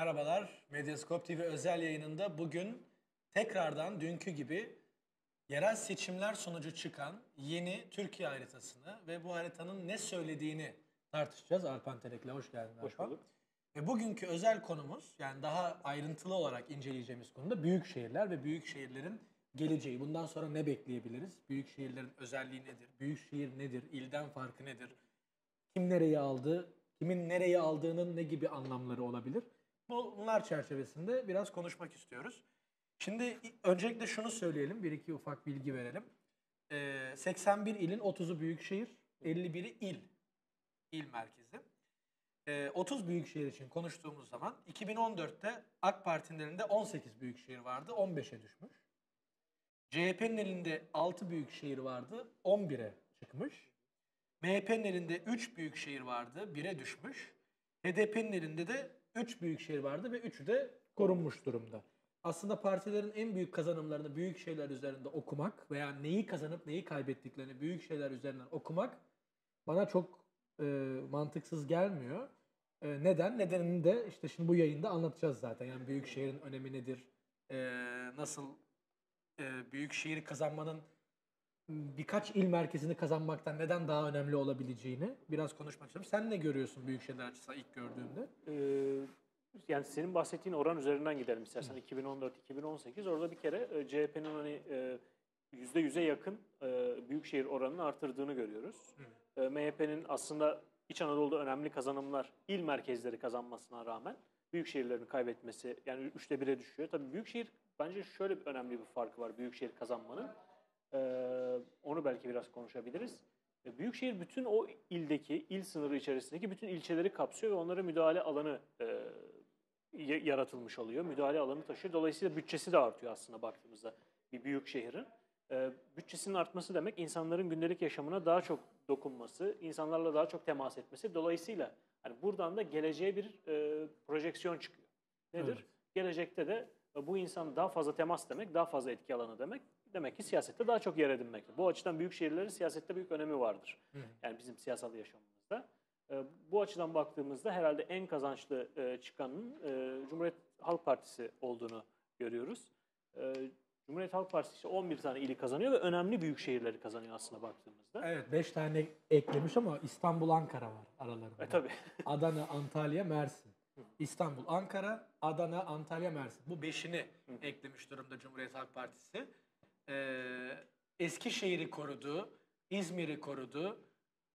Merhabalar, Medyascope TV özel yayınında bugün tekrardan dünkü gibi yerel seçimler sonucu çıkan yeni Türkiye haritasını ve bu haritanın ne söylediğini tartışacağız. Alphan Telek'le hoş geldin Alphan. Hoş bulduk. Ve bugünkü özel konumuz, yani daha ayrıntılı olarak inceleyeceğimiz konuda büyük şehirler ve büyük şehirlerin geleceği. Bundan sonra ne bekleyebiliriz? Büyük şehirlerin özelliği nedir? Büyük şehir nedir? İlden farkı nedir? Kim nereyi aldı? Kimin nereyi aldığının ne gibi anlamları olabilir? Bunlar çerçevesinde biraz konuşmak istiyoruz. Şimdi öncelikle şunu söyleyelim, bir iki ufak bilgi verelim. 81 ilin 30'u büyükşehir, 51'i il merkezi. 30 büyükşehir için konuştuğumuz zaman 2014'te AK Parti'nin elinde 18 büyükşehir vardı, 15'e düşmüş. CHP'nin elinde 6 büyükşehir vardı, 11'e çıkmış. MHP'nin elinde 3 büyükşehir vardı, 1'e düşmüş. HDP'nin elinde de 3 büyükşehir vardı ve 3'ü de korunmuş durumda. Aslında partilerin en büyük kazanımlarını büyük şeyler üzerinde okumak veya neyi kazanıp neyi kaybettiklerini büyük şeyler üzerinden okumak bana çok mantıksız gelmiyor. Neden? Nedenini de işte şimdi bu yayında anlatacağız zaten. Yani büyük şehrin önemi nedir? Nasıl büyük şehri kazanmanın birkaç il merkezini kazanmaktan neden daha önemli olabileceğini biraz konuşmak istiyorum. Sen ne görüyorsun büyük şehirler açısından ilk gördüğünde? Yani senin bahsettiğin oran üzerinden gidelim istersen. 2014-2018 orada bir kere CHP'nin hani %100'e yakın büyükşehir oranını artırdığını görüyoruz. MHP'nin aslında İç Anadolu'da önemli kazanımlar, il merkezleri kazanmasına rağmen büyükşehirlerini kaybetmesi, yani 3'te 1'e düşüyor. Tabii büyükşehir, bence şöyle önemli bir farkı var büyükşehir kazanmanın. Onu belki biraz konuşabiliriz. Büyükşehir bütün o ildeki, il sınırı içerisindeki bütün ilçeleri kapsıyor ve onlara müdahale alanı yaratılmış oluyor. Müdahale alanı taşıyor. Dolayısıyla bütçesi de artıyor aslında baktığımızda bir büyük şehrin. Bütçesinin artması demek insanların gündelik yaşamına daha çok dokunması, insanlarla daha çok temas etmesi. Dolayısıyla hani buradan da geleceğe bir projeksiyon çıkıyor. Nedir? Evet. Gelecekte de bu insan daha fazla temas demek, daha fazla etki alanı demek. Demek ki siyasette daha çok yer edinmek. Bu açıdan büyük şehirlerin siyasette büyük önemi vardır. Yani bizim siyasal yaşamımızda. Bu açıdan baktığımızda herhalde en kazançlı çıkanın Cumhuriyet Halk Partisi olduğunu görüyoruz. Cumhuriyet Halk Partisi işte 11 tane ili kazanıyor ve önemli büyük şehirleri kazanıyor aslında baktığımızda. Evet, 5 tane eklemiş ama İstanbul, Ankara var aralarında. Tabii. Adana, Antalya, Mersin. İstanbul, Ankara, Adana, Antalya, Mersin. Bu 5'ini eklemiş durumda Cumhuriyet Halk Partisi. Eskişehir'i korudu, İzmir'i korudu,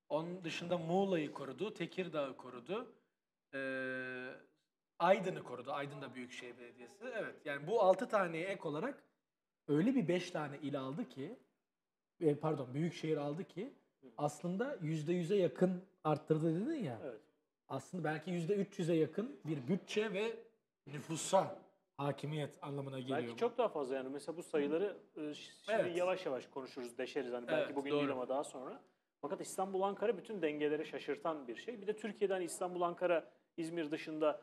onun dışında Muğla'yı korudu, Tekirdağ'ı korudu, Aydın'ı korudu, Aydın'da Büyükşehir Belediyesi. Evet, yani bu 6 taneye ek olarak öyle bir 5 tane il aldı ki, pardon Büyükşehir aldı ki aslında %100'e yakın arttırdı dedin ya, evet. Aslında belki %300'e yakın bir bütçe ve nüfusa hakimiyet anlamına geliyor. Belki çok daha fazla, yani mesela bu sayıları şimdi evet, yavaş yavaş konuşuruz, deşeriz. Hani belki evet, bugün doğru değil ama daha sonra. Fakat İstanbul-Ankara bütün dengeleri şaşırtan bir şey. Bir de Türkiye'den İstanbul-Ankara, İzmir dışında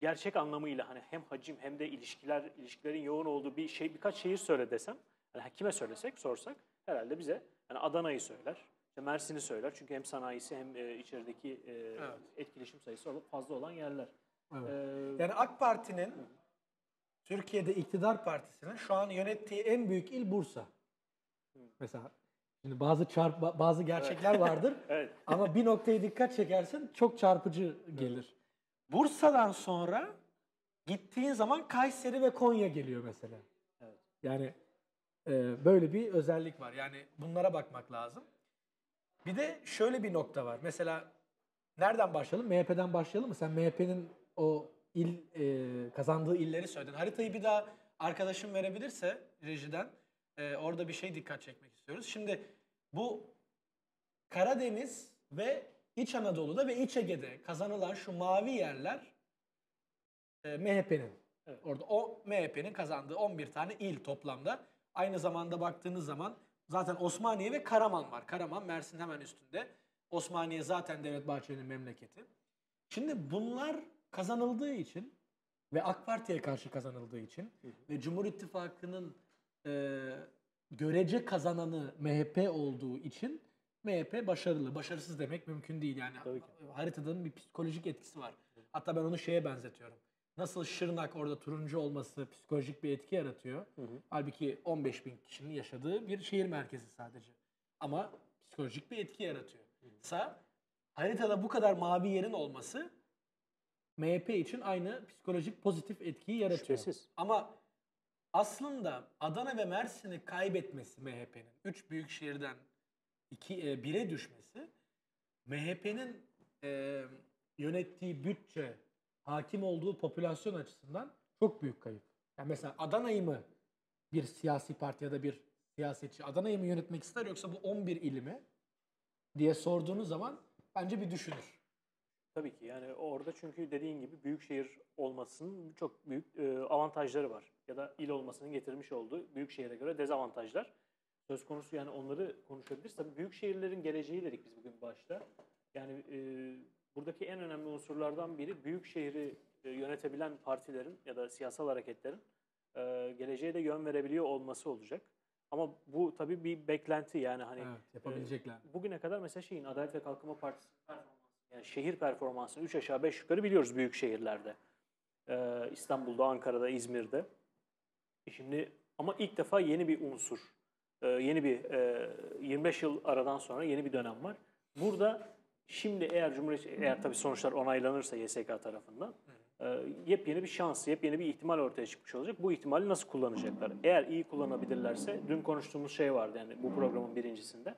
gerçek anlamıyla hani hem hacim hem de ilişkilerin yoğun olduğu bir şey, birkaç şehir söyle desem, yani kime söylesek, sorsak herhalde bize yani Adana'yı söyler, işte Mersin'i söyler. Çünkü hem sanayisi hem içerideki evet, etkileşim sayısı fazla olan yerler. Evet. Yani AK Parti'nin, Türkiye'de iktidar partisinin şu an yönettiği en büyük il Bursa. Mesela şimdi bazı gerçekler evet, vardır evet, ama bir noktaya dikkat çekersin çok çarpıcı gelir. Bursa'dan sonra gittiğin zaman Kayseri ve Konya geliyor mesela. Evet. Yani böyle bir özellik var. Yani bunlara bakmak lazım. Bir de şöyle bir nokta var. Mesela nereden başlayalım? MHP'den başlayalım mı? Sen MHP'nin o kazandığı illeri söyledin. Haritayı bir daha arkadaşım verebilirse rejiden orada bir şey dikkat çekmek istiyoruz. Şimdi bu Karadeniz ve İç Anadolu'da ve İç Ege'de kazanılan şu mavi yerler MHP'nin. Evet. Orada o MHP'nin kazandığı 11 tane il toplamda. Aynı zamanda baktığınız zaman zaten Osmaniye ve Karaman var. Karaman Mersin hemen üstünde. Osmaniye zaten Devlet Bahçeli'nin memleketi. Şimdi bunlar kazanıldığı için ve AK Parti'ye karşı kazanıldığı için ve Cumhur İttifakı'nın görece kazananı MHP olduğu için MHP başarılı. Başarısız demek mümkün değil yani. Haritanın bir psikolojik etkisi var. Hatta ben onu şeye benzetiyorum. Nasıl Şırnak orada turuncu olması psikolojik bir etki yaratıyor. Hı hı. Halbuki 15.000 kişinin yaşadığı bir şehir merkezi sadece. Ama psikolojik bir etki yaratıyor. Hı hı. Haritada bu kadar mavi yerin olması MHP için aynı psikolojik pozitif etkiyi yaratıyor. Şüphesiz. Ama aslında Adana ve Mersin'i kaybetmesi MHP'nin, 3 büyük şehirden 1'e düşmesi, MHP'nin yönettiği bütçe, hakim olduğu popülasyon açısından çok büyük kayıp. Yani mesela Adana'yı mı bir siyasi parti ya da bir siyasetçi Adana'yı mı yönetmek ister yoksa bu 11 ili mi diye sorduğunuz zaman bence bir düşünür. Tabii ki yani orada çünkü dediğin gibi büyük şehir olmasının çok büyük avantajları var. Ya da il olmasının getirmiş olduğu büyük şehire göre dezavantajlar söz konusu, yani onları konuşabiliriz. Tabii büyük şehirlerin geleceği dedik biz bugün başta. Yani buradaki en önemli unsurlardan biri büyük şehri yönetebilen partilerin ya da siyasal hareketlerin geleceğe de yön verebiliyor olması olacak. Ama bu tabii bir beklenti, yani hani evet, yapabilecekler. Bugüne kadar mesela şeyin Adalet ve Kalkınma Partisi performansı, yani şehir performansını 3 aşağı 5 yukarı biliyoruz büyük şehirlerde. İstanbul'da, Ankara'da, İzmir'de. Şimdi ama ilk defa yeni bir unsur, yeni bir 25 yıl aradan sonra yeni bir dönem var. Burada şimdi eğer eğer tabii sonuçlar onaylanırsa YSK tarafından yepyeni bir şans, yepyeni bir ihtimal ortaya çıkmış olacak. Bu ihtimali nasıl kullanacaklar? Eğer iyi kullanabilirlerse, dün konuştuğumuz şey vardı yani bu programın birincisinde.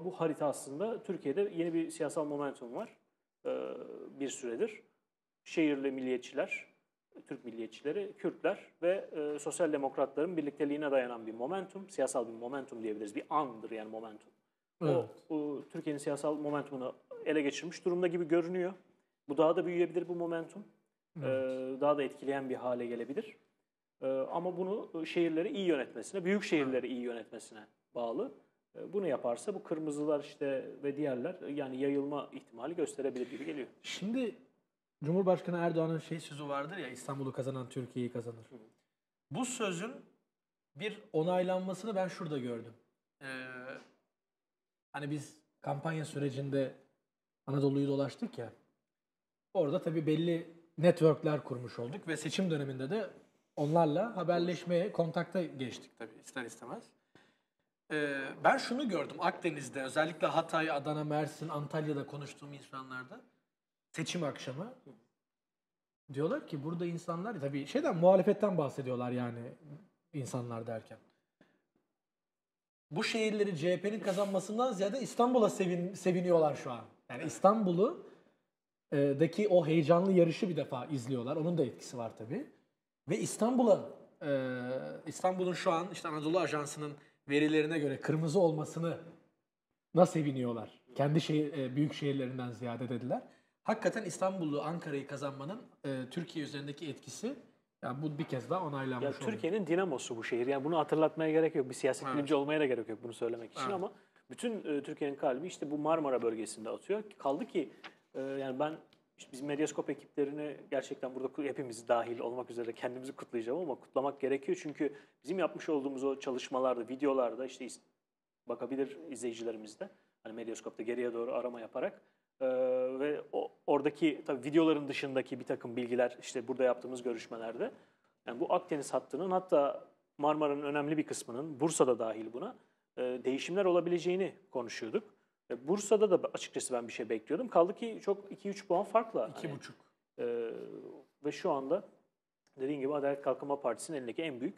Bu harita aslında Türkiye'de yeni bir siyasal momentum var bir süredir. Şehirli milliyetçiler, Türk milliyetçileri, Kürtler ve sosyal demokratların birlikteliğine dayanan bir momentum. Siyasal bir momentum diyebiliriz. Bir andır yani momentum. Evet. O Türkiye'nin siyasal momentumunu ele geçirmiş durumda gibi görünüyor. Bu daha da büyüyebilir bu momentum. Evet. Daha da etkileyen bir hale gelebilir. Ama bunu şehirleri iyi yönetmesine, büyük şehirleri iyi yönetmesine bağlı. Bunu yaparsa bu kırmızılar işte ve diğerler yani yayılma ihtimali gösterebilir gibi geliyor. Şimdi Cumhurbaşkanı Erdoğan'ın sözü vardır ya, İstanbul'u kazanan Türkiye'yi kazanır. Hı. Bu sözün bir onaylanmasını ben şurada gördüm. Hani biz kampanya sürecinde Anadolu'yu dolaştık ya, orada tabii belli networkler kurmuş olduk ve seçim döneminde de onlarla haberleşmeye, kontakta geçtik tabii ister istemez. Ben şunu gördüm Akdeniz'de, özellikle Hatay, Adana, Mersin, Antalya'da konuştuğum insanlarda seçim akşamı diyorlar ki burada insanlar tabii muhalefetten bahsediyorlar yani insanlar derken. Bu şehirleri CHP'nin kazanmasından ziyade İstanbul'a seviniyorlar şu an. Yani İstanbul'daki o heyecanlı yarışı bir defa izliyorlar. Onun da etkisi var tabii. Ve İstanbul'un şu an işte Anadolu Ajansı'nın verilerine göre kırmızı olmasını nasıl seviniyorlar. Kendi büyük şehirlerinden ziyade dediler. Hakikaten İstanbul'u, Ankara'yı kazanmanın Türkiye üzerindeki etkisi, yani bu bir kez daha onaylanmış oldu. Türkiye'nin dinamosu bu şehir. Yani bunu hatırlatmaya gerek yok. Bir siyaset bilimci olmaya da gerek yok bunu söylemek için ama bütün Türkiye'nin kalbi işte bu Marmara bölgesinde atıyor. Kaldı ki yani ben işte biz Medyascope ekiplerini gerçekten burada hepimiz dahil olmak üzere kendimizi kutlayacağım ama kutlamak gerekiyor. Çünkü bizim yapmış olduğumuz o çalışmalarda, videolarda işte bakabilir izleyicilerimiz de. Hani Medyascope'da geriye doğru arama yaparak. Ve oradaki tabii videoların dışındaki bir takım bilgiler işte burada yaptığımız görüşmelerde yani bu Akdeniz hattının hatta Marmara'nın önemli bir kısmının Bursa'da dahil buna değişimler olabileceğini konuşuyorduk. Bursa'da da açıkçası ben bir şey bekliyordum. Kaldı ki çok 2-3 puan farkla. 2,5. Hani, ve şu anda dediğim gibi Adalet Kalkınma Partisi'nin elindeki en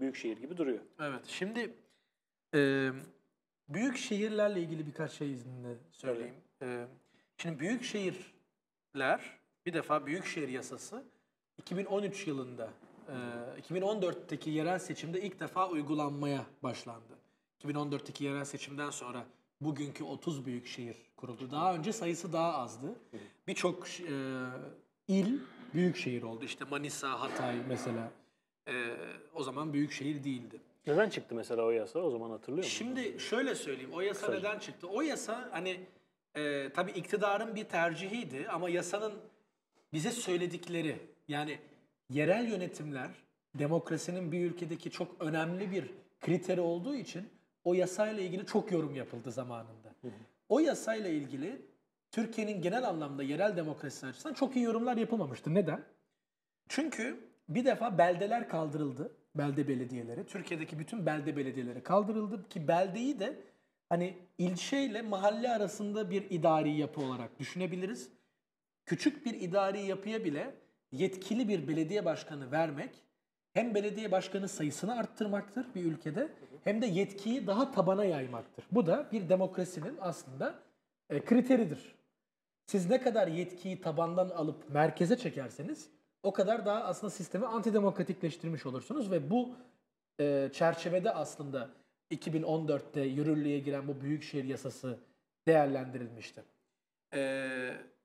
büyük şehir gibi duruyor. Evet şimdi büyük şehirlerle ilgili birkaç şey izninle söyleyeyim. Şimdi büyük şehirler, bir defa Büyükşehir Yasası 2013 yılında, 2014'teki yerel seçimde ilk defa uygulanmaya başlandı. 2014'teki yerel seçimden sonra bugünkü 30 büyük şehir kuruldu. Daha önce sayısı daha azdı. Birçok il büyük şehir oldu. İşte Manisa, Hatay mesela o zaman büyük şehir değildi. Neden çıktı mesela o yasa? O zaman hatırlıyor musun? Şimdi şöyle söyleyeyim, o yasa neden çıktı? O yasa hani... tabii iktidarın bir tercihiydi ama yasanın bize söyledikleri yani yerel yönetimler demokrasinin bir ülkedeki çok önemli bir kriteri olduğu için o yasayla ilgili çok yorum yapıldı zamanında. O yasayla ilgili Türkiye'nin genel anlamda yerel demokrasisi açısından çok iyi yorumlar yapılmamıştı. Neden? Çünkü bir defa beldeler kaldırıldı. Belde belediyeleri. Türkiye'deki bütün belde belediyeleri kaldırıldı. Ki beldeyi de hani ilçeyle mahalle arasında bir idari yapı olarak düşünebiliriz. Küçük bir idari yapıya bile yetkili bir belediye başkanı vermek hem belediye başkanı sayısını arttırmaktır bir ülkede hem de yetkiyi daha tabana yaymaktır. Bu da bir demokrasinin aslında kriteridir. Siz ne kadar yetkiyi tabandan alıp merkeze çekerseniz o kadar daha aslında sistemi antidemokratikleştirmiş olursunuz ve bu çerçevede aslında 2014'te yürürlüğe giren bu büyükşehir yasası değerlendirilmişti.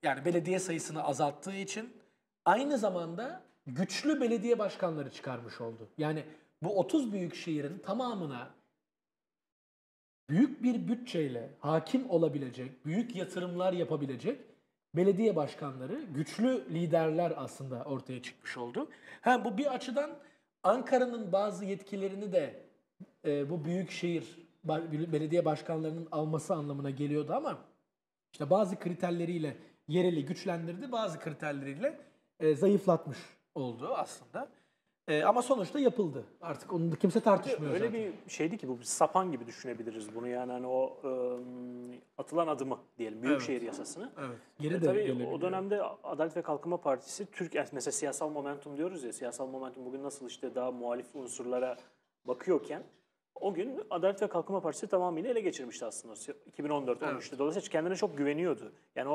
Yani belediye sayısını azalttığı için aynı zamanda güçlü belediye başkanları çıkarmış oldu. Yani bu 30 büyükşehirin tamamına büyük bir bütçeyle hakim olabilecek, büyük yatırımlar yapabilecek belediye başkanları, güçlü liderler aslında ortaya çıkmış oldu. Ha, bu bir açıdan Ankara'nın bazı yetkilerini de bu büyükşehir belediye başkanlarının alması anlamına geliyordu ama işte bazı kriterleriyle yereli güçlendirdi, bazı kriterleriyle zayıflatmış oldu aslında. Ama sonuçta yapıldı. Artık onu da kimse tartışmıyor öyle zaten. Öyle bir şeydi ki bu sapan gibi düşünebiliriz bunu. Yani hani o atılan adımı diyelim. Büyükşehir yasasını. Evet. Geri de tabii o dönemde Adalet ve Kalkınma Partisi mesela siyasal momentum diyoruz ya. Siyasal momentum bugün nasıl işte daha muhalif unsurlara bakıyorken o gün Adalet ve Kalkınma Partisi tamamıyla ele geçirmişti aslında. 2014'te olmuştu. Dolayısıyla kendine çok güveniyordu. Yani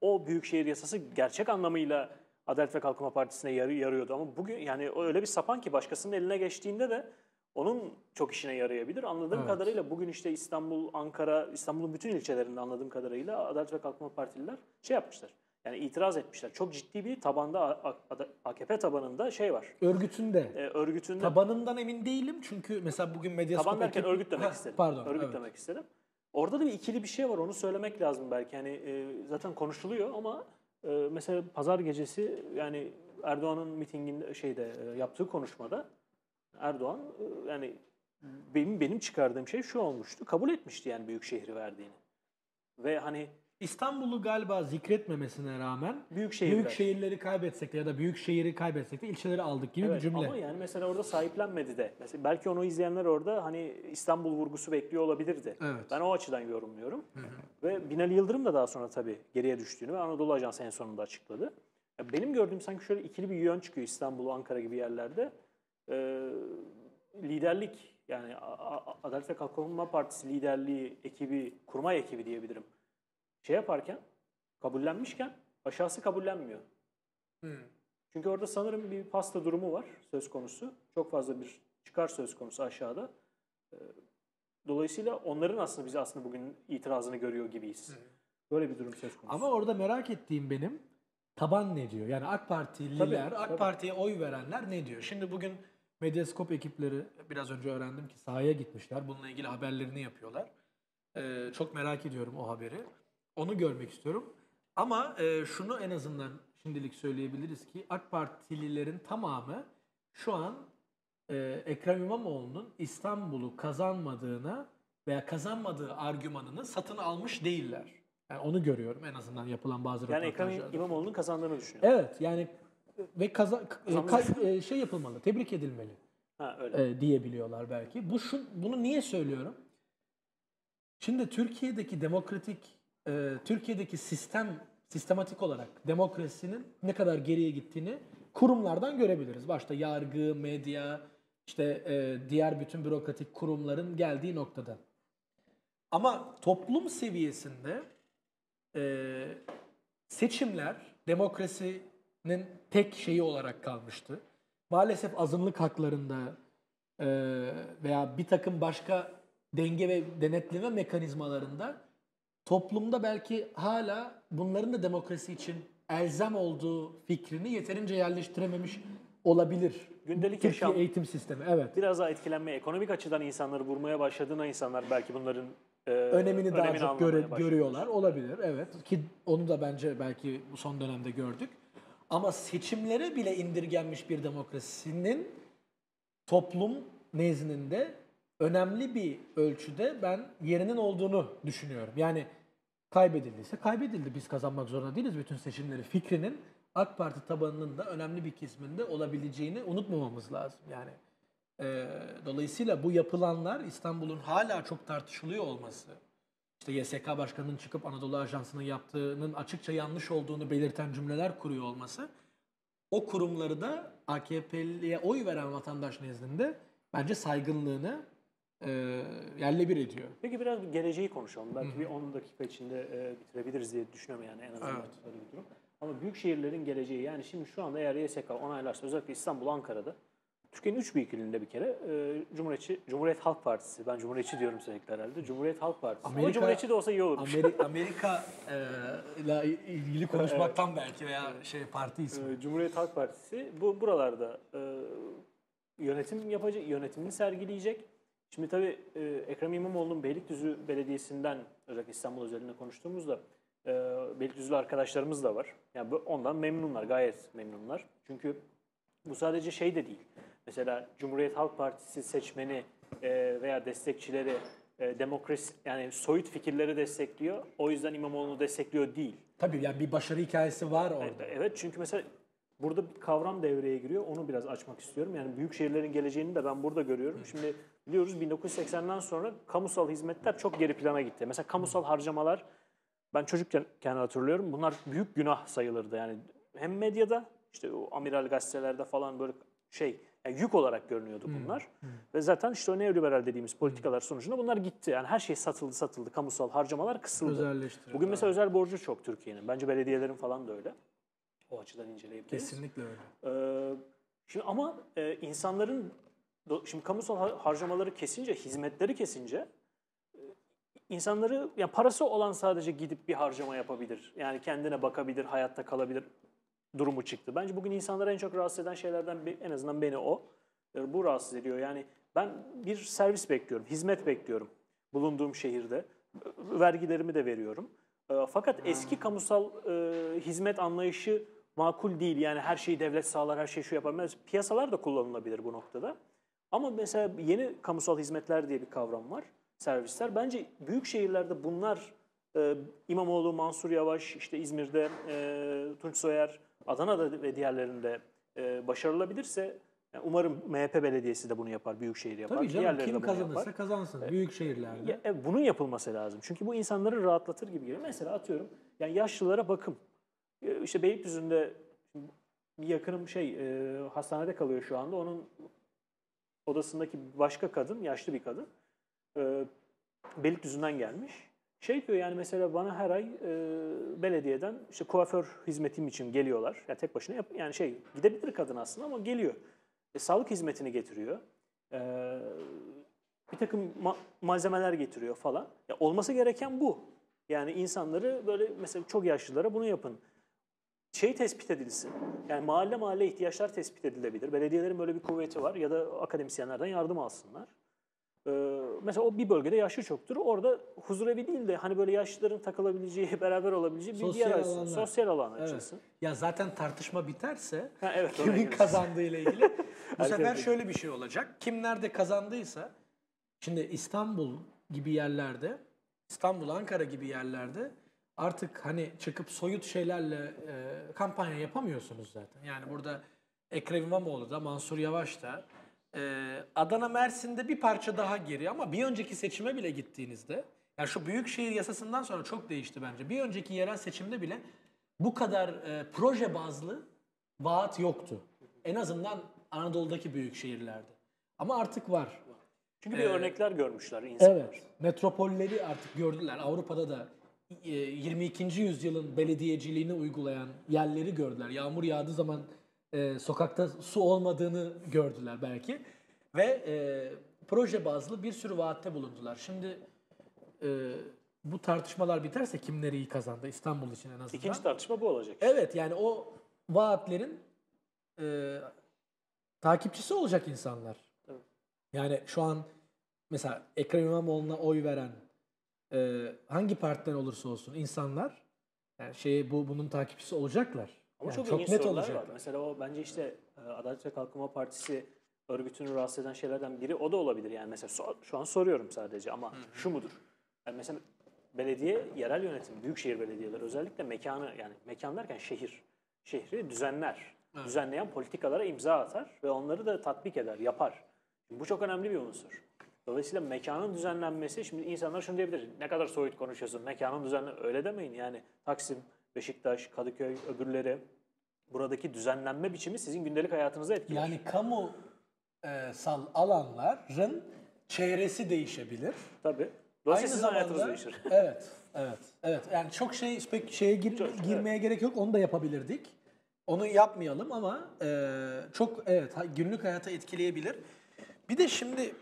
o büyükşehir yasası gerçek anlamıyla Adalet ve Kalkınma Partisi'ne yarıyordu ama bugün yani öyle bir sapan ki başkasının eline geçtiğinde de onun çok işine yarayabilir. Anladığım kadarıyla bugün işte İstanbul, Ankara, İstanbul'un bütün ilçelerinde anladığım kadarıyla Adalet ve Kalkınma Partililer şey yapmışlar. Yani itiraz etmişler. Çok ciddi bir tabanda, AKP tabanında şey var. Örgütünde. Örgütünde. Tabanından emin değilim çünkü mesela bugün Medyascope... Taban derken örgüt demek istedim. Pardon. Örgüt demek istedim. Orada da bir ikili bir şey var, onu söylemek lazım belki. Yani zaten konuşuluyor ama... Mesela pazar gecesi yani Erdoğan'ın mitinginde yaptığı konuşmada Erdoğan yani benim çıkardığım şey şu olmuştu. Kabul etmişti yani büyük şehri verdiğini. Ve hani İstanbul'u galiba zikretmemesine rağmen büyük şehirleri kaybetsek de ya da büyük şehri kaybetsek de ilçeleri aldık gibi bir cümle. Ama yani mesela orada sahiplenmedi de. Mesela belki onu izleyenler orada hani İstanbul vurgusu bekliyor olabilirdi. Evet. Ben o açıdan yorumluyorum. Hı-hı. Ve Binali Yıldırım da daha sonra tabii geriye düştüğünü ve Anadolu Ajansı en sonunda açıkladı. Ya benim gördüğüm sanki şöyle ikili bir yön çıkıyor İstanbul, Ankara gibi yerlerde. Liderlik yani Adalet ve Kalkınma Partisi liderliği ekibi, kurmay ekibi diyebilirim. Şey yaparken, kabullenmişken aşağısı kabullenmiyor. Çünkü orada sanırım bir pasta durumu var söz konusu. Çok fazla bir çıkar söz konusu aşağıda. Dolayısıyla onların aslında bize aslında bugün itirazını görüyor gibiyiz. Böyle bir durum söz konusu. Ama orada merak ettiğim benim taban ne diyor? Yani AK Partililer, AK Parti'ye oy verenler ne diyor? Şimdi bugün Medyascope ekipleri biraz önce öğrendim ki sahaya gitmişler. Bununla ilgili haberlerini yapıyorlar. Çok merak ediyorum o haberi. Onu görmek istiyorum. Ama şunu en azından şimdilik söyleyebiliriz ki AK Partililerin tamamı şu an Ekrem İmamoğlu'nun İstanbul'u kazanmadığına veya kazanmadığı argümanını satın almış değiller. Yani onu görüyorum en azından yapılan bazı röportajlarda. Yani Ekrem İmamoğlu'nun kazandığını düşünüyor. Evet yani ve yapılmalı, tebrik edilmeli diyebiliyorlar belki. Bunu niye söylüyorum? Şimdi Türkiye'deki sistematik olarak demokrasinin ne kadar geriye gittiğini kurumlardan görebiliriz. Başta yargı, medya, işte diğer bütün bürokratik kurumların geldiği noktada. Ama toplum seviyesinde seçimler demokrasinin tek şeyi olarak kalmıştı. Maalesef azınlık haklarında veya bir takım başka denge ve denetleme mekanizmalarında toplumda belki hala bunların da demokrasi için elzem olduğu fikrini yeterince yerleştirememiş olabilir. Gündelik Türkiye yaşam, eğitim sistemi, evet. Biraz daha etkilenmeye, ekonomik açıdan insanları vurmaya başladığına insanlar belki bunların önemini daha çok görüyorlar olabilir. Evet ki onu da bence belki bu son dönemde gördük. Ama seçimlere bile indirgenmiş bir demokrasinin toplum nezdinde önemli bir ölçüde ben yerinin olduğunu düşünüyorum. Yani Kaybedildiyse kaybedildi. Biz kazanmak zorunda değiliz bütün seçimleri. Fikrinin AK Parti tabanının da önemli bir kesiminde olabileceğini unutmamamız lazım. Yani dolayısıyla bu yapılanlar, İstanbul'un hala çok tartışılıyor olması, İşte YSK Başkanı'nın çıkıp Anadolu Ajansı'nın yaptığının açıkça yanlış olduğunu belirten cümleler kuruyor olması, o kurumları da AKP'liye oy veren vatandaş nezdinde bence saygınlığını yerle bir ediyor. Peki biraz geleceği konuşalım. Belki bir 10 dakika içinde bitirebiliriz diye düşünüyorum, yani en azından böyle bir durum. Ama büyük şehirlerin geleceği, yani şimdi şu anda eğer YSK onaylarsa özellikle İstanbul, Ankara'da, Türkiye'nin 3 büyük ilinde bir kere Cumhuriyet Halk Partisi, ben Cumhuriyetçi diyorum sürekli herhalde, Cumhuriyet Halk Partisi. Ama Cumhuriyetçi de olsa iyi olur. Amerika ile ilgili konuşmaktan belki, veya parti ismi. Cumhuriyet Halk Partisi bu buralarda yönetim yapacak, yönetimini sergileyecek. Şimdi tabii Ekrem İmamoğlu'nun Beylikdüzü Belediyesi'nden, özellikle İstanbul özelinde konuştuğumuzda Beylikdüzü'lü arkadaşlarımız da var. Yani ondan memnunlar, gayet memnunlar. Çünkü bu sadece şey de değil. Mesela Cumhuriyet Halk Partisi seçmeni veya destekçileri demokrasi, yani soyut fikirleri destekliyor. O yüzden İmamoğlu'nu destekliyor değil. Tabii yani bir başarı hikayesi var orada. Evet, çünkü mesela burada bir kavram devreye giriyor. Onu biraz açmak istiyorum. Yani büyük şehirlerin geleceğini de ben burada görüyorum. Şimdi biliyoruz 1980'den sonra kamusal hizmetler çok geri plana gitti. Mesela kamusal harcamalar, ben çocukken hatırlıyorum. Bunlar büyük günah sayılırdı. Yani hem medyada, işte o amiral gazetelerde falan böyle yani yük olarak görünüyordu bunlar. Ve zaten işte o neoliberal dediğimiz politikalar sonucunda bunlar gitti. Yani her şey satıldı. Kamusal harcamalar kısıldı. Bugün mesela özel borcu çok Türkiye'nin. Bence belediyelerin falan da öyle. O açıdan inceleyebiliriz. Kesinlikle öyle. Şimdi ama insanların, şimdi kamusal harcamaları kesince, hizmetleri kesince insanları, yani parası olan sadece gidip bir harcama yapabilir. Yani kendine bakabilir, hayatta kalabilir durumu çıktı. Bence bugün insanları en çok rahatsız eden şeylerden, en azından beni bu rahatsız ediyor. Yani ben bir servis bekliyorum, hizmet bekliyorum bulunduğum şehirde. Vergilerimi de veriyorum. Fakat eski kamusal hizmet anlayışı makul değil. Yani her şeyi devlet sağlar, her şeyi şu yapar. Mesela piyasalar da kullanılabilir bu noktada. Ama mesela yeni kamusal hizmetler diye bir kavram var. Servisler. Bence büyük şehirlerde bunlar, İmamoğlu, Mansur Yavaş, işte İzmir'de Tunç Soyer, Adana'da ve diğerlerinde başarılabilirse, yani umarım MHP belediyesi de bunu yapar, büyükşehir yapar. Tabii canım, kim kazanırsa kazansın büyük şehirlerde. Bunun yapılması lazım. Çünkü bu insanları rahatlatır gibi geliyor. Mesela atıyorum yani yaşlılara bakım. İşte Beylikdüzü'nde bir yakınım hastanede kalıyor şu anda. Onun odasındaki başka kadın, yaşlı bir kadın, Beylikdüzü'nden gelmiş. Diyor yani mesela bana her ay belediyeden işte kuaför hizmetim için geliyorlar. Ya yani tek başına yani gidebilir kadın aslında ama geliyor. Sağlık hizmetini getiriyor. Bir takım malzemeler getiriyor falan. Ya olması gereken bu. Yani insanları böyle, mesela çok yaşlılara bunu yapın. Tespit edilsin. Yani mahalle ihtiyaçlar tespit edilebilir. Belediyelerin böyle bir kuvveti var, ya da akademisyenlerden yardım alsınlar. Mesela o bir bölgede yaşlı çoktur. Orada huzurevi değil de hani böyle yaşlıların takılabileceği, beraber olabileceği bir sosyal alan açılsın. Evet. Ya zaten tartışma biterse kimin kazandığıyla ilgili bu sefer şöyle bir şey olacak. Kim nerede kazandıysa, şimdi İstanbul gibi yerlerde, İstanbul, Ankara gibi yerlerde artık hani çıkıp soyut şeylerle kampanya yapamıyorsunuz zaten. Yani burada Ekrem İmamoğlu da, Mansur Yavaş da, Adana, Mersin'de bir parça daha geri, ama bir önceki seçime bile gittiğinizde, yani şu büyükşehir yasasından sonra çok değişti bence. Bir önceki yerel seçimde bile bu kadar proje bazlı vaat yoktu. En azından Anadolu'daki büyük şehirlerde. Ama artık var. Çünkü bir örnekler görmüşler insanlar. Evet. Metropolleri artık gördüler. Avrupa'da da 22. yüzyılın belediyeciliğini uygulayan yerleri gördüler. Yağmur yağdığı zaman sokakta su olmadığını gördüler belki. Ve proje bazlı bir sürü vaatte bulundular. Şimdi bu tartışmalar biterse kimleri iyi kazandı, İstanbul için en azından. İkinci tartışma bu olacak. Evet, yani o vaatlerin takipçisi olacak insanlar. Evet. Yani şu an mesela Ekrem İmamoğlu'na oy veren hangi partiden olursa olsun insanlar bunun takipçisi olacaklar. Ama yani çok net olacak. Mesela o bence işte Adalet ve Kalkınma Partisi örgütünü rahatsız eden şeylerden biri o da olabilir. Yani mesela şu an soruyorum sadece, ama şu mudur? Yani mesela belediye, yerel yönetim, büyükşehir belediyeleri özellikle mekanı, yani mekan derken şehir, şehri düzenler. Evet. Düzenleyen politikalara imza atar ve onları da tatbik eder, yapar. Bu çok önemli bir unsur. Dolayısıyla mekanın düzenlenmesi, şimdi insanlar şunu diyebilir, ne kadar soyut konuşuyorsun, mekanın düzenlenmesi, öyle demeyin. Yani Taksim, Beşiktaş, Kadıköy, öbürleri, buradaki düzenlenme biçimi sizin gündelik hayatınıza etkiler. Yani kamusal alanların çevresi değişebilir. Tabii. Aynı zamanda, evet. Yani çok şey, pek şeye girmeye gerek yok. Onu da yapabilirdik. Onu yapmayalım ama çok günlük hayata etkileyebilir. Bir de şimdi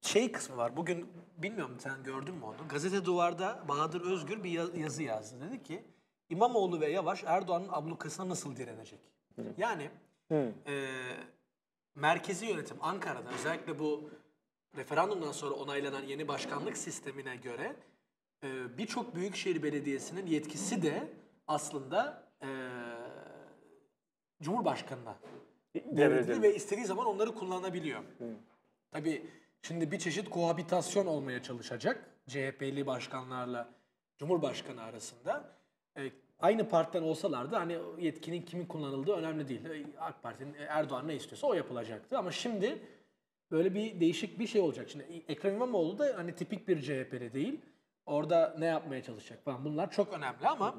şey kısmı var. Bugün bilmiyorum sen gördün mü onu? Gazete Duvar'da Bahadır Özgür bir yazı yazdı. Dedi ki İmamoğlu ve Yavaş Erdoğan'ın ablukasına nasıl direnecek? Hı. Yani merkezi yönetim Ankara'da özellikle bu referandumdan sonra onaylanan yeni başkanlık sistemine göre birçok büyükşehir belediyesinin yetkisi de aslında Cumhurbaşkanı'na devredildi ve istediği zaman onları kullanabiliyor. Tabii şimdi bir çeşit kohabitasyon olmaya çalışacak CHP'li başkanlarla Cumhurbaşkanı arasında. Aynı partiden olsalardı hani yetkinin kimin kullanıldığı önemli değil. AK Parti'nin Erdoğan ne istiyorsa o yapılacaktı ama şimdi böyle bir değişik bir şey olacak. Şimdi Ekrem İmamoğlu da hani tipik bir CHP'li değil. Orada ne yapmaya çalışacak falan. Bunlar çok önemli ama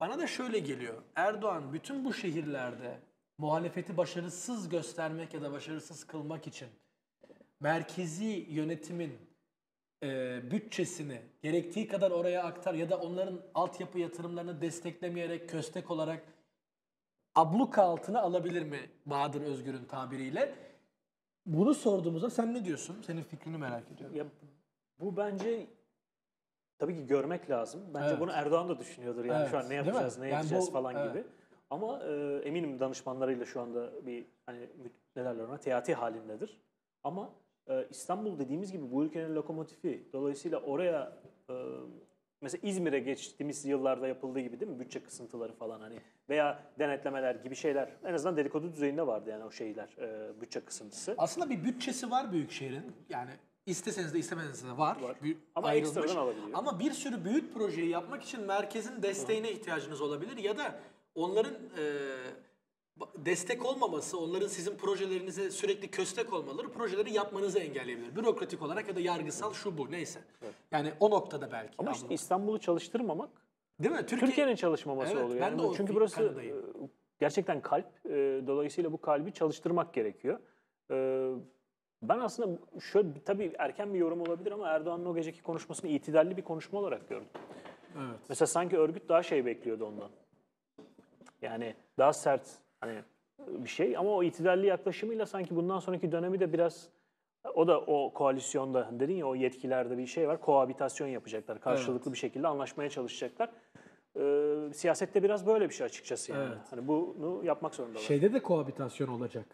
bana da şöyle geliyor. Erdoğan bütün bu şehirlerde muhalefeti başarısız göstermek ya da başarısız kılmak için merkezi yönetimin bütçesini gerektiği kadar oraya aktar ya da onların altyapı yatırımlarını desteklemeyerek köstek olarak abluka altına alabilir mi Bahadır Özgür'ün tabiriyle? Bunu sorduğumuzda sen ne diyorsun? Senin fikrini merak ediyorum. Ya, bu bence tabii ki görmek lazım. Bence bunu Erdoğan da düşünüyordur. Yani şu an ne yapacağız, ne yapacağız yani falan gibi. Ama eminim danışmanlarıyla şu anda bir hani teati halindedir. Ama İstanbul dediğimiz gibi bu ülkenin lokomotifi. Dolayısıyla oraya mesela İzmir'e geçtiğimiz yıllarda yapıldığı gibi değil mi? Bütçe kısıntıları falan hani veya denetlemeler gibi şeyler. En azından dedikodu düzeyinde vardı yani o şeyler, bütçe kısıntısı. Aslında bir bütçesi var büyükşehirin. Yani isteseniz de istemeniz de var. Ama ayrılmış. Ekstradan alabiliyor. Ama bir sürü büyük projeyi yapmak için merkezin desteğine ihtiyacınız olabilir ya da onların destek olmaması, onların sizin projelerinize sürekli köstek olmaları projeleri yapmanızı engelleyebilir. Bürokratik olarak ya da yargısal şu bu neyse. Evet. Yani o noktada belki. Ama işte İstanbul'u çalıştırmamak değil mi? Türkiye'nin çalışmaması oluyor. Ben de yani. Çünkü burası gerçekten kalp. Dolayısıyla bu kalbi çalıştırmak gerekiyor. Ben aslında şöyle tabii erken bir yorum olabilir ama Erdoğan'ın o geceki konuşmasını itidalli bir konuşma olarak gördüm. Evet. Mesela sanki örgüt daha şey bekliyordu ondan. Yani daha sert hani bir şey ama o itidalli yaklaşımıyla sanki bundan sonraki dönemi de biraz o da o koalisyonda dedin ya o yetkilerde bir şey var. Kohabitasyon yapacaklar. Karşılıklı bir şekilde anlaşmaya çalışacaklar. Siyasette biraz böyle bir şey açıkçası yani. Hani bunu yapmak zorundalar. Şeyde de kohabitasyon olacak.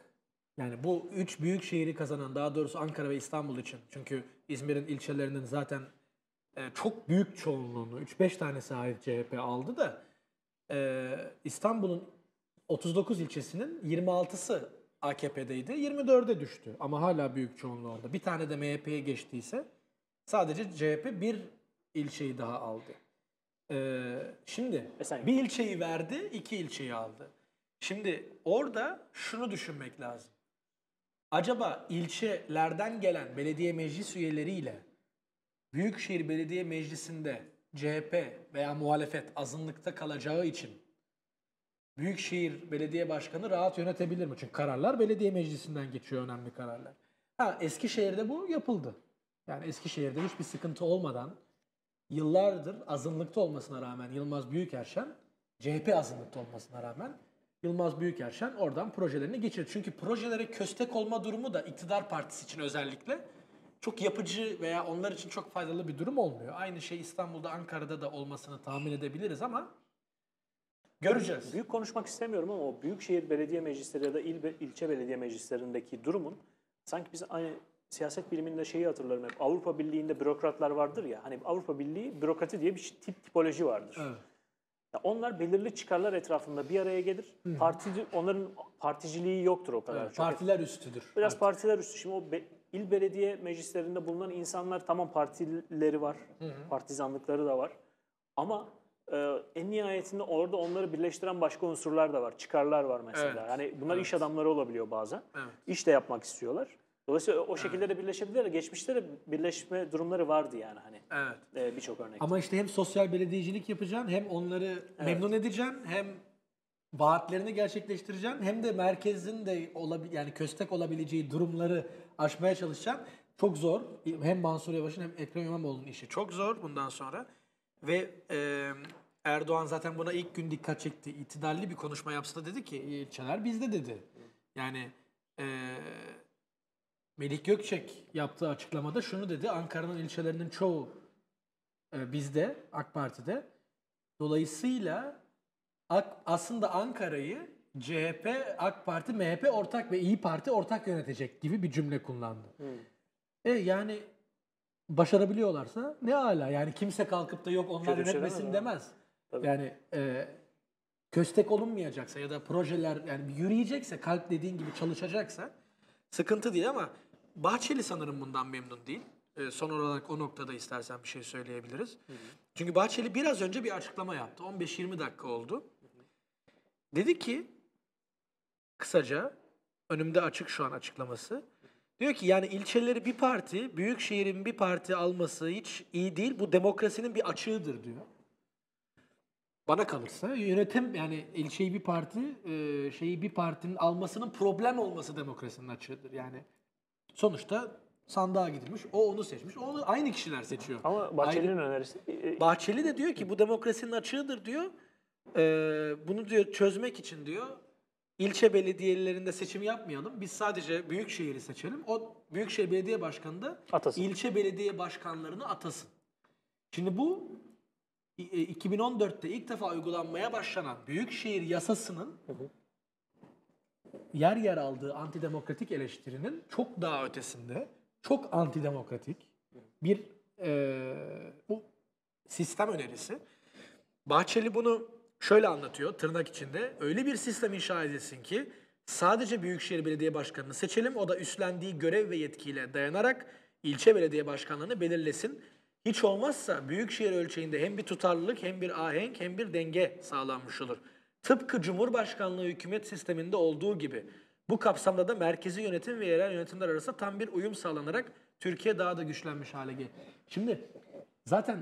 Yani bu üç büyük şehri kazanan daha doğrusu Ankara ve İstanbul için. Çünkü İzmir'in ilçelerinin zaten çok büyük çoğunluğunu 3-5 tanesi hariç CHP aldı da İstanbul'un 39 ilçesinin 26'sı AKP'deydi. 24'e düştü ama hala büyük çoğunluğu orada. Bir tane de MHP'ye geçtiyse sadece CHP bir ilçeyi daha aldı. Şimdi bir ilçeyi verdi, iki ilçeyi aldı. Şimdi orada şunu düşünmek lazım. Acaba ilçelerden gelen belediye meclis üyeleriyle Büyükşehir Belediye Meclisi'nde CHP veya muhalefet azınlıkta kalacağı için Büyükşehir Belediye Başkanı rahat yönetebilir mi? Çünkü kararlar belediye meclisinden geçiyor önemli kararlar. Ha, Eskişehir'de bu yapıldı. Yani Eskişehir'de hiçbir sıkıntı olmadan yıllardır azınlıkta olmasına rağmen Yılmaz Büyükerşen, CHP azınlıkta olmasına rağmen Yılmaz Büyükerşen oradan projelerini geçirir. Çünkü projelere köstek olma durumu da iktidar partisi için özellikle çok yapıcı veya onlar için çok faydalı bir durum olmuyor. Aynı şey İstanbul'da, Ankara'da da olmasını tahmin edebiliriz ama göreceğiz. Büyük konuşmak istemiyorum ama o büyükşehir belediye meclisleri ya da ilçe belediye meclislerindeki durumun sanki biz aynı siyaset biliminde şeyi hatırlarım hep. Avrupa Birliği'nde bürokratlar vardır ya. Hani Avrupa Birliği bürokrati diye bir tipoloji vardır. Evet. Onlar belirli çıkarlar etrafında bir araya gelir. Onların particiliği yoktur o kadar. Evet, partiler üstüdür. Biraz partiler üstü. Şimdi o il belediye meclislerinde bulunan insanlar, tamam partileri var, partizanlıkları da var. Ama en nihayetinde orada onları birleştiren başka unsurlar da var. Çıkarlar var mesela. Evet. Yani bunlar iş adamları olabiliyor bazen. Evet. İş de yapmak istiyorlar. Dolayısıyla o şekilde de birleşebilirler. Geçmişte de birleşme durumları vardı yani hani. Evet. Birçok örnek. Ama işte hem sosyal belediyecilik yapacaksın, hem onları memnun edeceksin, hem vaatlerini gerçekleştireceksin, hem de merkezin de yani köstek olabileceği durumları aşmaya çalışacaksın. Çok zor. Hem Mansur Yavaş'ın hem Ekrem İmamoğlu'nun işi çok zor bundan sonra. Ve Erdoğan zaten buna ilk gün dikkat çekti. İtidalli bir konuşma yapsa da dedi ki ilçeler bizde dedi. Yani Melik Gökçek yaptığı açıklamada şunu dedi. Ankara'nın ilçelerinin çoğu bizde, AK Parti'de. Dolayısıyla aslında Ankara'yı CHP, AK Parti, MHP ortak ve İyi Parti ortak yönetecek gibi bir cümle kullandı. Yani başarabiliyorlarsa ne ala. Yani kimse kalkıp da yok onlar yönetmesin demez. Yani köstek olunmayacaksa ya da projeler yani yürüyecekse, kalp dediğin gibi çalışacaksa sıkıntı değil ama Bahçeli sanırım bundan memnun değil. Son olarak o noktada istersen bir şey söyleyebiliriz. Çünkü Bahçeli biraz önce bir açıklama yaptı. 15-20 dakika oldu. Dedi ki kısaca, önümde açık şu an açıklaması. Diyor ki yani ilçeleri bir parti, büyük şehrin bir parti alması hiç iyi değil. Bu demokrasinin bir açığıdır diyor. Bana kalırsa yönetim yani ilçeyi bir parti, şeyi bir partinin almasının problem olması demokrasinin açığıdır. Yani sonuçta sandığa gidilmiş, o onu seçmiş, onu aynı kişiler seçiyor. Ama Bahçeli'nin önerisi... Bahçeli de diyor ki bu demokrasinin açığıdır diyor. Bunu diyor çözmek için diyor. İlçe belediyelerinde seçim yapmayalım. Biz sadece büyükşehir'i seçelim. O büyükşehir belediye başkanı da atasın. İlçe belediye başkanlarını atasın. Şimdi bu 2014'te ilk defa uygulanmaya başlanan büyükşehir yasasının yer yer aldığı antidemokratik eleştirinin çok daha ötesinde, çok antidemokratik bir bu sistem önerisi. Bahçeli bunu şöyle anlatıyor tırnak içinde. Öyle bir sistem inşa edilsin ki sadece büyükşehir belediye başkanını seçelim. O da üstlendiği görev ve yetkiyle dayanarak ilçe belediye başkanlarını belirlesin. Hiç olmazsa büyükşehir ölçeğinde hem bir tutarlılık hem bir ahenk hem bir denge sağlanmış olur. Tıpkı Cumhurbaşkanlığı hükümet sisteminde olduğu gibi bu kapsamda da merkezi yönetim ve yerel yönetimler arasında tam bir uyum sağlanarak Türkiye daha da güçlenmiş hale gelir. Şimdi zaten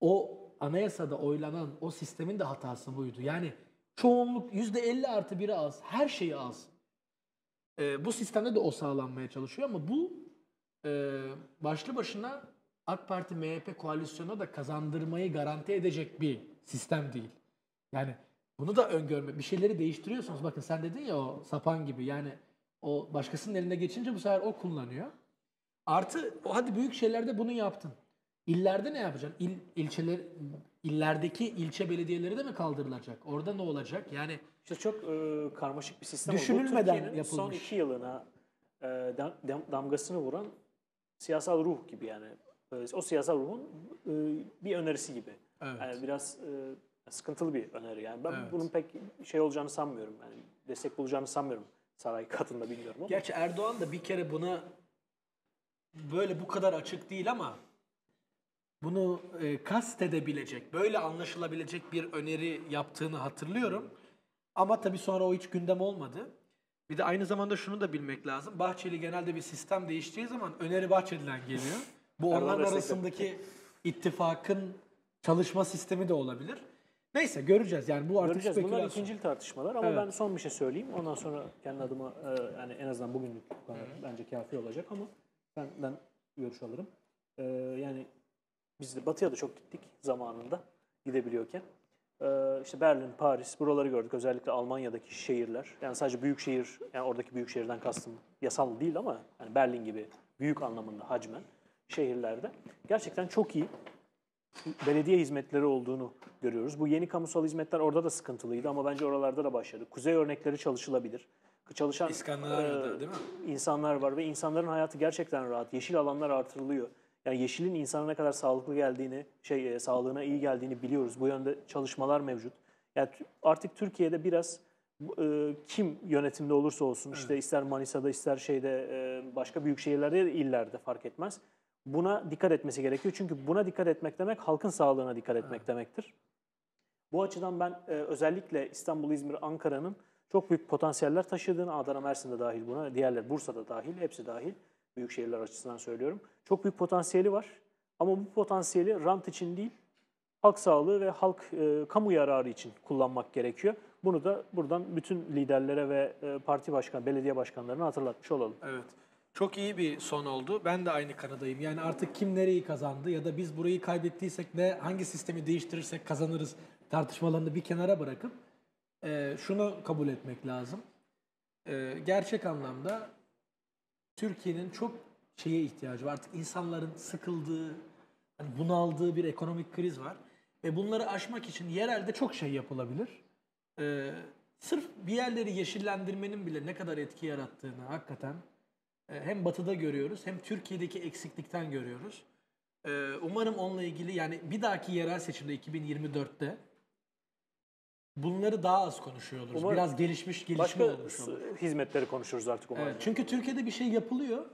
o anayasada oylanan o sistemin de hatası buydu. Yani çoğunluk %50+1 az. Her şeyi az. Bu sistemde de o sağlanmaya çalışıyor ama bu başlı başına AK Parti MHP koalisyonuna da kazandırmayı garanti edecek bir sistem değil. Yani bunu da öngörme. Bir şeyleri değiştiriyorsunuz. Bakın sen dedin ya o sapan gibi. Yani o başkasının eline geçince bu sefer o kullanıyor. Artı hadi büyük şeylerde bunu yaptın. İllerde ne yapacaksın? İllerdeki ilçe belediyeleri de mi kaldırılacak? Orada ne olacak? Yani işte çok karmaşık bir sistem. Düşünülmeden yapılmış. Son 2 yılına damgasını vuran siyasal ruh gibi yani. O siyasal ruhun bir önerisi gibi. Evet. Yani biraz sıkıntılı bir öneri. Yani ben bunun pek şey olacağını sanmıyorum. Yani destek bulacağını sanmıyorum. Saray katında bilmiyorum ama. Gerçi Erdoğan da bir kere buna böyle bu kadar açık değil ama bunu kastedebilecek, böyle anlaşılabilecek bir öneri yaptığını hatırlıyorum. Ama tabii sonra o hiç gündem olmadı. Bir de aynı zamanda şunu da bilmek lazım. Bahçeli genelde bir sistem değiştiği zaman öneri Bahçeli'den geliyor. Bu onların arasındaki ittifakın çalışma sistemi de olabilir. Neyse göreceğiz yani bu artık spekülasyon. Bunlar ikincil tartışmalar ama ben son bir şey söyleyeyim. Ondan sonra kendi adıma yani en azından bugünlük bence kafi olacak ama ben görüş alırım. Yani biz de Batı'ya da çok gittik zamanında gidebiliyorken. İşte Berlin, Paris buraları gördük. Özellikle Almanya'daki şehirler. Yani sadece büyük şehir, yani oradaki büyük şehirden kastım yasal değil ama yani Berlin gibi büyük anlamında hacmen şehirlerde. Gerçekten çok iyi belediye hizmetleri olduğunu görüyoruz. Bu yeni kamusal hizmetler orada da sıkıntılıydı ama bence oralarda da başladı. Kuzey örnekleri çalışılabilir. Çalışan değil mi? İnsanlar var ve insanların hayatı gerçekten rahat. Yeşil alanlar artırılıyor. Yani yeşilin insana ne kadar sağlıklı geldiğini, sağlığına iyi geldiğini biliyoruz. Bu yönde çalışmalar mevcut. Yani artık Türkiye'de biraz kim yönetimde olursa olsun, işte ister Manisa'da, ister şeyde, başka büyük şehirlerde, illerde fark etmez. Buna dikkat etmesi gerekiyor. Çünkü buna dikkat etmek demek halkın sağlığına dikkat etmek demektir. Bu açıdan ben özellikle İstanbul, İzmir, Ankara'nın çok büyük potansiyeller taşıdığını, Adana, Mersin'de dahil buna, diğerler Bursa'da dahil, hepsi dahil, büyük şehirler açısından söylüyorum. Çok büyük potansiyeli var ama bu potansiyeli rant için değil, halk sağlığı ve halk kamu yararı için kullanmak gerekiyor. Bunu da buradan bütün liderlere ve parti başkan, belediye başkanlarına hatırlatmış olalım. Evet. Çok iyi bir son oldu. Ben de aynı kanadayım. Yani artık kim nereyi kazandı ya da biz burayı kaybettiysek ne, hangi sistemi değiştirirsek kazanırız tartışmalarını bir kenara bırakıp şunu kabul etmek lazım. Gerçek anlamda Türkiye'nin çok şeye ihtiyacı var. Artık insanların sıkıldığı, hani bunaldığı bir ekonomik kriz var. Ve bunları aşmak için yerelde çok şey yapılabilir. Sırf bir yerleri yeşillendirmenin bile ne kadar etki yarattığını hakikaten hem Batı'da görüyoruz hem Türkiye'deki eksiklikten görüyoruz. Umarım onunla ilgili, yani bir dahaki yerel seçimde 2024'te bunları daha az konuşuyor oluruz. Umarım biraz gelişme olmuş olur. Hizmetleri konuşuruz artık umarım. Evet, çünkü Türkiye'de bir şey yapılıyor.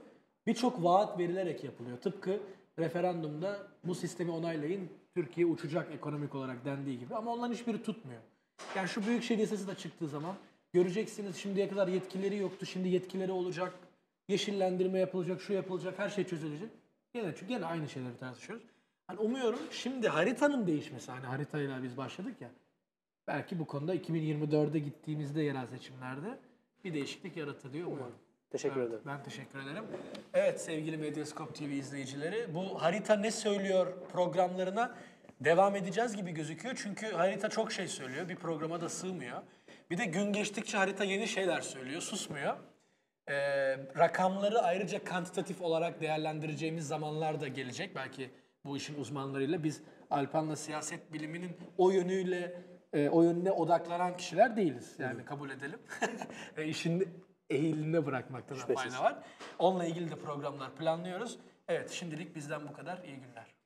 Birçok vaat verilerek yapılıyor. Tıpkı referandumda bu sistemi onaylayın, Türkiye uçacak ekonomik olarak dendiği gibi. Ama onların hiçbiri tutmuyor. Yani şu Büyükşehir Yasası da çıktığı zaman göreceksiniz, şimdiye kadar yetkileri yoktu, şimdi yetkileri olacak, yeşillendirme yapılacak, şu yapılacak, her şey çözülecek. Gene aynı şeyleri tartışıyoruz. Yani umuyorum şimdi haritanın değişmesi, hani haritayla biz başladık ya, belki bu konuda 2024'e gittiğimizde yerel seçimlerde bir değişiklik yaratılıyor umarım. Teşekkür ederim. Ben teşekkür ederim. Evet sevgili Medyascope TV izleyicileri, bu harita ne söylüyor programlarına devam edeceğiz gibi gözüküyor. Çünkü harita çok şey söylüyor, bir programa da sığmıyor. Bir de gün geçtikçe harita yeni şeyler söylüyor, susmuyor. Rakamları ayrıca kantitatif olarak değerlendireceğimiz zamanlar da gelecek. Belki bu işin uzmanlarıyla, biz Alphan'la siyaset biliminin o yönüne odaklanan kişiler değiliz. Yani kabul edelim. İşin eğilimine bırakmakta da fayda var. Onunla ilgili de programlar planlıyoruz. Evet, şimdilik bizden bu kadar. İyi günler.